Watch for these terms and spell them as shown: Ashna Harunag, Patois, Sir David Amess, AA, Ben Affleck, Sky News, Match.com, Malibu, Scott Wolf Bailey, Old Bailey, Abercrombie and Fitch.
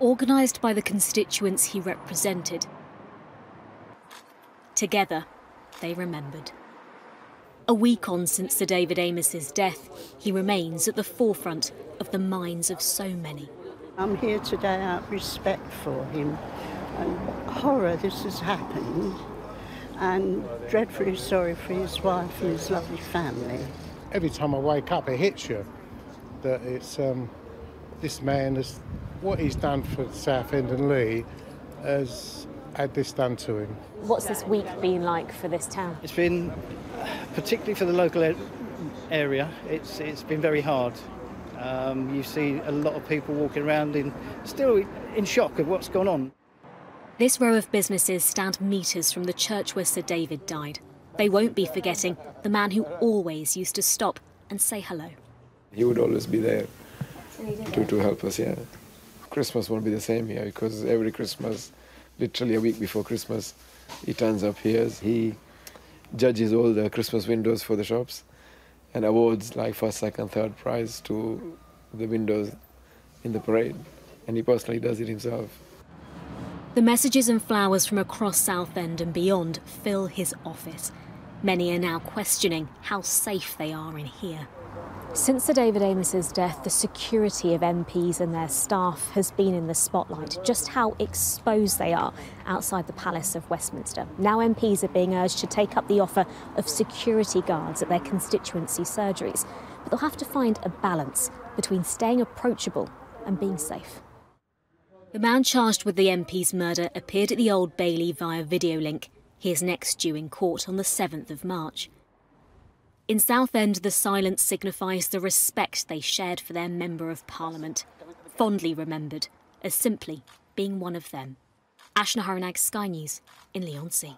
organised by the constituents he represented. Together, they remembered. A week on since Sir David Amess's death, he remains at the forefront of the minds of so many. I'm here today out of respect for him. And horror this has happened, and dreadfully sorry for his wife and his lovely family. Every time I wake up, it hits you that it's this man has, what he's done for Southend and Leigh has had this done to him. What's this week been like for this town? It's been, particularly for the local area, it's been very hard. You see a lot of people walking around still in shock of what's gone on. This row of businesses stand metres from the church where Sir David died. They won't be forgetting the man who always used to stop and say hello. He would always be there to help us, yeah. Christmas won't be the same here because every Christmas, literally a week before Christmas, he turns up here. He judges all the Christmas windows for the shops and awards like first, second, third prize to the windows in the parade. And he personally does it himself. The messages and flowers from across Southend and beyond fill his office. Many are now questioning how safe they are in here. Since Sir David Amess's death, the security of MPs and their staff has been in the spotlight, just how exposed they are outside the Palace of Westminster. Now MPs are being urged to take up the offer of security guards at their constituency surgeries. But they'll have to find a balance between staying approachable and being safe. The man charged with the MP's murder appeared at the Old Bailey via video link. He is next due in court on the 7th of March. In Southend, the silence signifies the respect they shared for their Member of Parliament, fondly remembered as simply being one of them. Ashna Harunag, Sky News in Leonsea.